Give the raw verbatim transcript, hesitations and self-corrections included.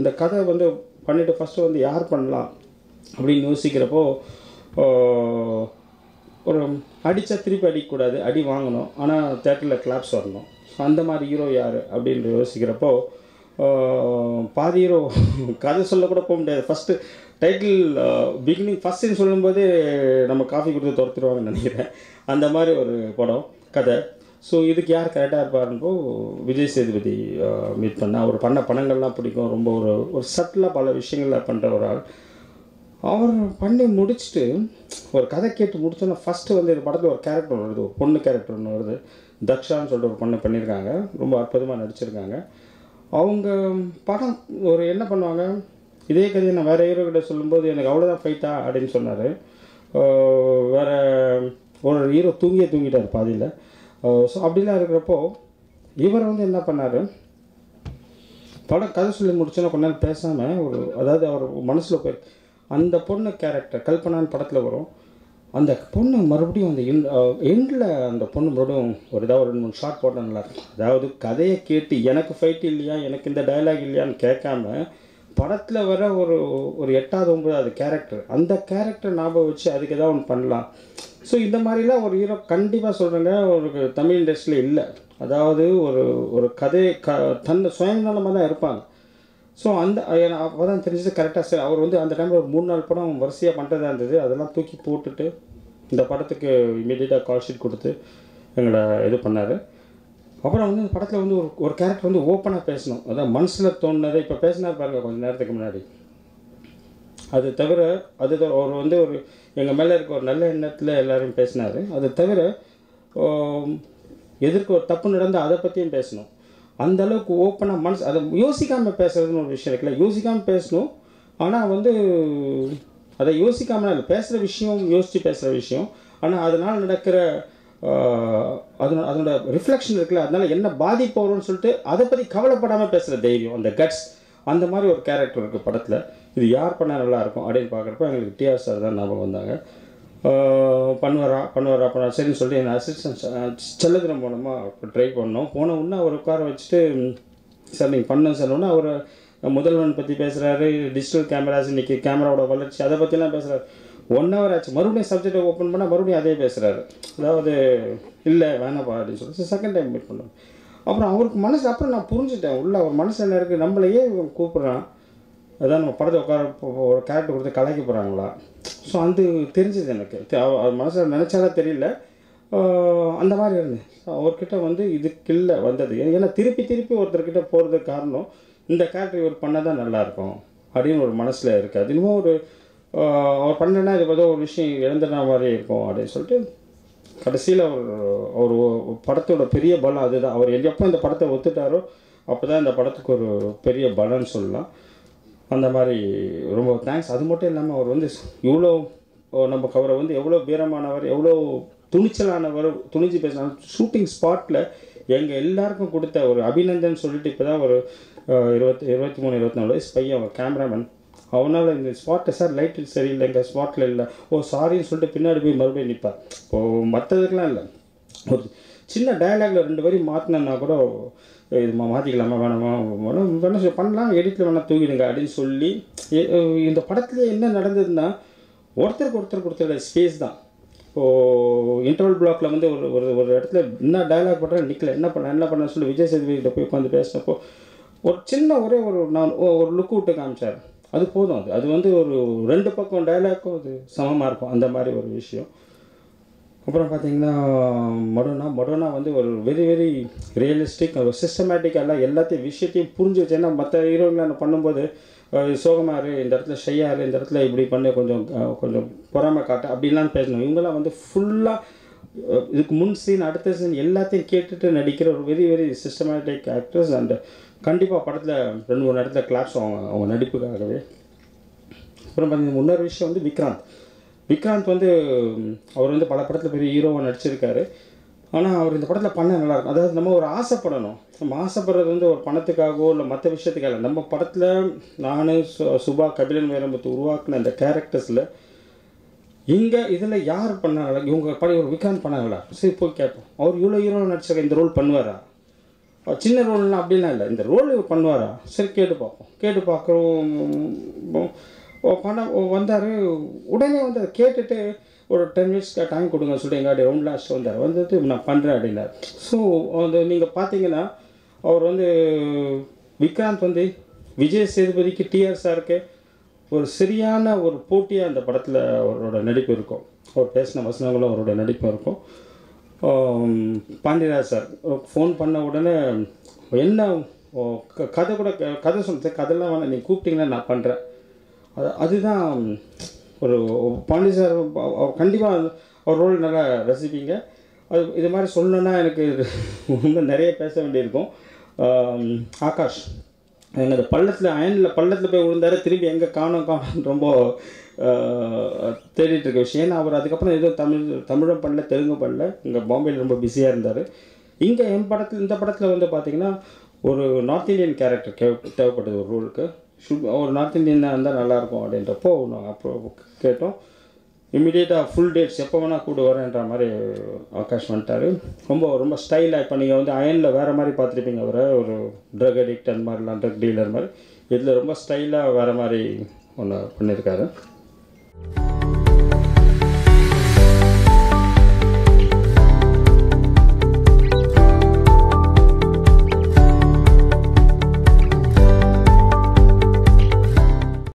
இந்த கதை வந்து பண்ணிட்டு ஃபர்ஸ்ட் வந்து யார் பண்ணலாம் அப்படி யோசிக்கிறப்போ ஒரு அடிச்ச திருப்பி அடிக்க கூடாது அடி வாங்கணும் ஆனா தியேட்டர்ல கிளாப்ஸ் வரணும் அந்த மாதிரி ஹீரோ யார் அப்படி யோசிக்கிறப்போ பாதி ஹீரோ கதை சொல்ல கூட போக முடியாது first title beginning first scene சொல்லும்போது நம்ம காபி குடிச்சு தரத்துவாங்கன்னு நினைக்கிறேன் அந்த மாதிரி ஒரு படம் கதை சோ இதுக்கு யார் கரெக்ட்டா இருப்பாருன்னு விஜய் சேதுபதி மீட் பண்ண அவர் பண்ண பணங்கள்லாம் பிடிக்கும் ரொம்ப ஒரு ஒரு சட்டலா பல விஷயங்களை பண்ற ஒரு ஆள் அவர் பண்ணி முடிச்சிட்டு ஒரு கதை கேட்டு முடிச்சனா ஃபர்ஸ்ட் வந்து இந்த படத்துல ஒரு கரெக்டர் வருது பொண்ணு கரெக்டர்னு வருது தக்ஷான்னு சொல்ற ஒரு பொண்ணு பண்ணிருக்காங்க ரொம்ப அற்புதமா நடிச்சிருக்காங்க அவங்க படம் ஒரு என்ன பண்ணுவாங்க இதே கதை நான் வேற ஹீரோ கிட்ட சொல்லும்போது எனக்கு அவ்வளவுதான் ஃபைட்டா அப்படினு சொன்னாரு வேற ஒரு ஹீரோ தூங்கி தூங்கிட்டார் பாதியில சோ அப்படிலாம் இருக்கறப்போ இவர் வந்து என்ன பண்ணாரு படம் கதை சொல்லி முடிச்சனா கொஞ்ச நேரம் பேசாம ஒரு அதாவது அவர் மனசுல போய் அந்த பொண்ணு கரெக்டர் கல்பனான் படத்துல வரும் அந்த பொண்ணு மறுபடியும் அந்த எண்ட்ல அந்த பொண்ணு மறுபடியும் ஒரு ஏதாவது ஒரு மூணு ஷாட் போட்டா நல்லா இருக்கும் அதாவது கதையை கேட்டு எனக்கு ஃபைட் இல்லையா எனக்கு இந்த டயலாக் இல்லையான்னு கேட்காம படத்துல வர ஒரு ஒரு எட்டாவது ஒன்பதாவது கரெக்டர் அந்த கரெக்டர் ஞாபகம் வச்சு அதுக்கு ஏதாவது ஒன்று பண்ணலாம் சோ இந்த மாதிரிலாம் ஒரு ஹீரோ கண்டிப்பா சொல்றாங்க ஒரு தமிழ் இண்டஸ்ட்ரியில இல்லை அதாவது ஒரு ஒரு கதை தன்னை சுயநலமா தான் இருப்பாங்க சோ அந்த அப்பதான் தெரிஞ்சது கரெக்டா சார் அவர் வந்து அந்த டைம்ல ஒரு மூணு நாள் படம் வரிசையா பண்றதா இருந்தது அதெல்லாம் தூக்கி போட்டுட்டு இந்த படத்துக்கு இமீடியட்டா கால் ஷீட் கொடுத்து எங்களை இது பண்ணாரு அப்புறம் வந்து இந்த படத்துல வந்து ஒரு ஒரு கேரக்டர் வந்து ஓப்பனா பேசணும் அதாவது மனசுல தோணுனதை இப்ப பேசினாரு பாருங்க கொஞ்ச நேரத்துக்கு முன்னாடி அது தவிர அது அவர் வந்து ஒரு எங்க மேல இருக்க ஒரு நல்ல எண்ணத்துல எல்லாரும் பேசினாரு அது தவிர எதிர்க்க ஒரு தப்பு நடந்து அதை பத்தியும் பேசணும் அந்த அளவுக்கு ஓப்பனா மனசு அது யோசிக்காம பேசுறதுன்னு ஒரு விஷயம் இருக்குல்ல யோசிக்காம பேசணும் ஆனால் வந்து அதை யோசிக்காம இல்லை பேசுகிற விஷயம் யோசிச்சு பேசுகிற விஷயம் ஆனால் அதனால் நடக்கிற அது அதனோட ரிஃப்ளெக்ஷன் இருக்குல்ல அதனால என்ன பாதிப்போம்னு சொல்லிட்டு அதை பற்றி கவலைப்படாமல் பேசுகிற தைரியம் அந்த கட்ஸ் அந்த மாதிரி ஒரு கேரக்டர் இருக்குது படத்தில் இது யார் பண்ணால் நல்லா இருக்கும் அப்படின்னு பார்க்குறப்ப எங்களுக்கு டிஆர் சார் தான் ஞாபகம் வந்தாங்க பண்ணுவாரா பண்ணுவாரா பண்ணுவார் சரின்னு சொல்லிட்டு என் அசிஸ்டன்ட் செல்லகிரம் போனோமா ட்ரை பண்ணோம் போன உடனே அவர் உட்கார வச்சுட்டு சார் நீங்கள் பண்ண சொன்னோன்னா அவர் முதல்வன் பற்றி பேசுகிறாரு டிஜிட்டல் கேமராஸ் இன்னைக்கு கேமராவோட வளர்ச்சி அதை பற்றிலாம் பேசுகிறாரு ஒன் ஹவர் ஆச்சு மறுபடியும் சப்ஜெக்டை ஓப்பன் பண்ணால் மறுபடியும் அதே பேசுகிறாரு அதாவது இல்லை வேணாப்பா அப்படின்னு சொல்லிட்டு செகண்ட் டைம் மீட் பண்ணோம் அப்புறம் அவருக்கு மனசு அப்புறம் நான் புரிஞ்சுட்டேன் உள்ள அவர் மனசு என்ன இருக்குது நம்மளையே இவன் கூப்பிட்றான் அதான் நம்ம படத்தை உட்கார ஒரு கேரக்டர் கொடுத்து கலக்கி போகிறாங்களா ஸோ அது தெரிஞ்சது எனக்கு அவர் மனசில் நினச்சாலும் தெரியல அந்த மாதிரி இருந்தது அவர்கிட்ட வந்து இதுக்கில்லை வந்தது ஏன்னா திருப்பி திருப்பி ஒருத்தர்கிட்ட போகிறதுக்கு காரணம் இந்த கேரக்டர் இவர் பண்ணால் தான் நல்லாயிருக்கும் அப்படின்னு ஒரு மனசில் இருக்குது அது இன்னமும் ஒரு அவர் பண்ணனா இது ஏதோ ஒரு விஷயம் இழந்துனா மாதிரியே இருக்கும் அப்படின்னு சொல்லிட்டு கடைசியில் அவர் அவர் படத்தோட பெரிய பலம் அதுதான் அவர் எப்போ இந்த படத்தை ஒத்துட்டாரோ அப்போ தான் இந்த படத்துக்கு ஒரு பெரிய பலம்னு சொல்லலாம் அந்த மாதிரி ரொம்ப தேங்க்ஸ் அது மட்டும் இல்லாமல் அவர் வந்து இவ்வளோ நமக்கு அவரை வந்து எவ்வளோ வீரமானவர் எவ்வளோ துணிச்சலானவர் துணிஞ்சு பேசினாலும் ஷூட்டிங் ஸ்பாட்டில் எங்கள் எல்லாருக்கும் கொடுத்த ஒரு அபிநந்தன் சொல்லிட்டு இப்போ தான் ஒரு இருபத்தி இருபத்தி மூணு இருபத்தி நாலு வயசு பையன் அவன் கேமராமேன் அவனால் இந்த ஸ்பாட்டில் சார் லைட்டு சரியில்லை எங்கள் ஸ்பாட்டில் இல்லை ஓ சாரின்னு சொல்லிட்டு பின்னாடி போய் மறுபடியும் நிற்பார் இப்போது மற்றதுக்கெலாம் இல்லை ஒரு சின்ன டயலாகில் ரெண்டு வரி மாற்றினா கூட இது மாற்றிக்கலாமா வேணாமா வேணும் வேணா பண்ணலாம் எடிட்டில் வேணால் தூக்கிடுங்க அப்படின்னு சொல்லி இந்த படத்துல என்ன நடந்ததுன்னா ஒருத்தருக்கு ஒருத்தர் கொடுத்துருக்க ஸ்பேஸ் தான் இப்போது இன்டர்வல் பிளாக்ல வந்து ஒரு ஒரு ஒரு இடத்துல என்ன டயலாக் பண்ணுறா நிற்கல என்ன பண்ண என்ன பண்ண சொல்லி விஜய் சேதுபதிகிட்ட போய் உட்காந்து பேசினப்போ ஒரு சின்ன ஒரே ஒரு நான் ஒரு லுக்கு விட்டு காமிச்சார் அது போதும் அது அது வந்து ஒரு ரெண்டு பக்கம் டயலாக்கும் அது சமமாக இருக்கும் அந்த மாதிரி ஒரு விஷயம் அப்புறம் பார்த்தீங்கன்னா மடோனா மடோனா வந்து ஒரு வெரி வெரி ரியலிஸ்டிக் ஒரு சிஸ்டமேட்டிக்காக எல்லாம் எல்லாத்தையும் விஷயத்தையும் புரிஞ்சு வச்சு ஏன்னா மற்ற ஹீரோயின்லாம் பண்ணும்போது சோகமாரு இந்த இடத்துல ஷையாரு இந்த இடத்துல இப்படி பண்ண கொஞ்சம் கொஞ்சம் பொறாமை காட்டு அப்படின்லாம் பேசணும் இவங்கெல்லாம் வந்து ஃபுல்லாக இதுக்கு முன் சீன் அடுத்த சீன் எல்லாத்தையும் கேட்டுட்டு நடிக்கிற ஒரு very very systematic actress and கண்டிப்பாக படத்தில் ரெண்டு மூணு இடத்துல கிளாப்ஸ் அவங்க அவங்க நடிப்புக்காகவே அப்புறம் பார்த்தீங்கன்னா இன்னொரு விஷயம் வந்து விக்ராந்த் விக்ராந்த் வந்து அவர் வந்து பல படத்தில் பெரிய ஹீரோவாக நடிச்சிருக்காரு ஆனால் அவர் இந்த படத்தில் பண்ண நல்லாயிருக்கும் அதாவது நம்ம ஒரு ஆசைப்படணும் நம்ம ஆசைப்படுறது வந்து ஒரு பணத்துக்காகவோ இல்லை மற்ற விஷயத்துக்காக இல்லை நம்ம படத்தில் நான் சுபா கபிலன் வீரம்பத்து உருவாக்குன அந்த கேரக்டர்ஸில் இங்கே இதில் யார் பண்ணாங்களா இவங்க படம் ஒரு விக்ராந்த் பண்ணாங்களா சரி போய் கேட்போம் அவர் இவ்வளோ ஹீரோவாக நடிச்சிருக்க இந்த ரோல் பண்ணுவாரா சின்ன ரோல்னா அப்படிலாம் இல்ல இந்த ரோல் பண்ணுவாரா சரி கேட்டு பாப்போம் கேட்டு பார்க்குறோம் வந்தாரு உடனே வந்து கேட்டுட்டு ஒரு ten minutes டைம் கொடுங்க சொல்லிட்டு எங்க ரவுண்ட் லாஸ்ட் வந்தார் வந்துட்டு நான் பண்றேன் அப்படினார் சோ அந்த நீங்க பாத்தீங்கன்னா அவர் வந்து விக்ராந்த் வந்து விஜய் சேதுபதிக்கு டிஆர் சார்க்கு ஒரு சரியான ஒரு போட்டியா அந்த படத்துல அவரோட நடிப்பு இருக்கும் அவர் பேசின வசனங்கள அவரோட நடிப்பு இருக்கும் பாண்டியராஜ் சார் ஃபோன் பண்ண உடனே என்ன கதை கூட கதை சொல்லுங்க கதைலாம் நீ கூப்பிட்டீங்கன்னா நான் பண்றேன் அதுதான் ஒரு பாண்டிய சார் கண்டிப்பா அவர் ரோல் நல்லா ரசிப்பீங்க அது இது மாதிரி சொல்லணும்னா எனக்கு இன்னும் நிறைய பேச வேண்டியிருக்கும் ஆகாஷ் என்னது பள்ளத்துல அயன்ல பள்ளத்துல போய் விழுந்தாரு திரும்பி எங்க காணோம் காணோம் ரொம்ப தேடிட்டு இருக்க விஷயம் அவர் அதுக்கப்புறம் ஏதோ தமிழ் தமிழும் பண்ணல தெலுங்கு பண்ணல இங்கே பாம்பேயில் ரொம்ப பிஸியாக இருந்தார் இங்கே என் படத்தில் இந்த படத்தில் வந்து பார்த்தீங்கன்னா ஒரு நார்த் இந்தியன் கேரக்டர் தேவைப்பட்டது ஒரு ரோலுக்கு ஒரு நார்த் இந்தியனாக இருந்தால் நல்லாயிருக்கும் அப்படின்றப்போ நாங்கள் அப்புறம் கேட்டோம் இம்மிடியேட்டாக ஃபுல் டேட்ஸ் எப்போ வேணால் கூட்டு வரேன்ற மாதிரி ஆகாஷ் பண்ணிட்டார் ரொம்ப ரொம்ப ஸ்டைலாக இப்போ நீங்கள் வந்து அயனில் வேறு மாதிரி பார்த்துருப்பீங்க அவரை ஒரு ட்ரக் அடிக்ட் அந்த மாதிரிலாம் ட்ரக் டீலர் மாதிரி இதில் ரொம்ப ஸ்டைலாக வேறு மாதிரி ஒன்று பண்ணியிருக்காரு.